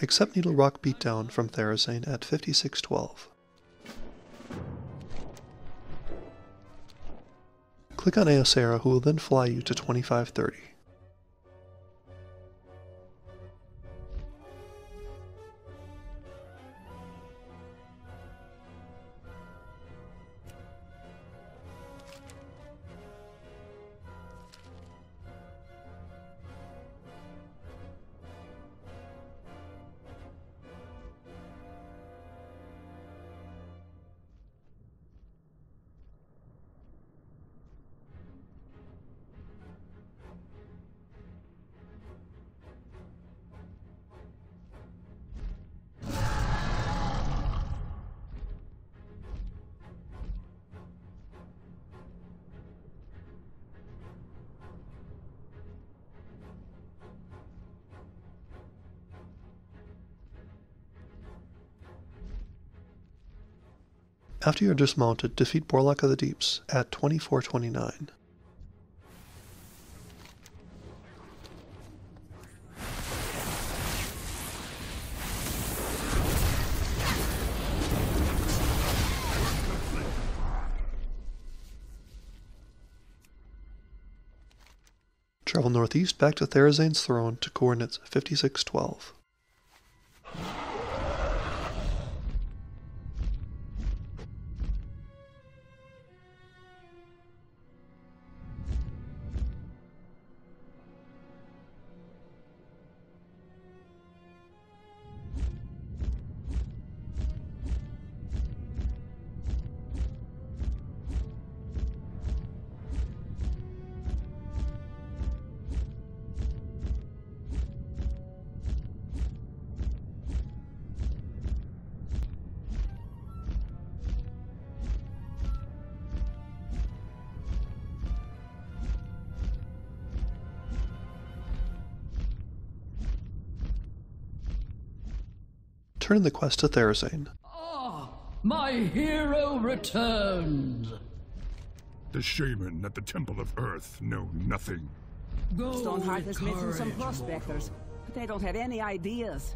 Accept Needle Rock Beatdown from Therazane at 5612. Click on Aeosera, who will then fly you to 2530. After you are dismounted, defeat Borlock of the Deeps at 2429. Travel northeast back to Therazane's throne to coordinates 5612. Return the quest to Therazane. Ah, my hero returns! The shaman at the Temple of Earth know nothing. Stoneheart has mentioned some prospectors, but they don't have any ideas.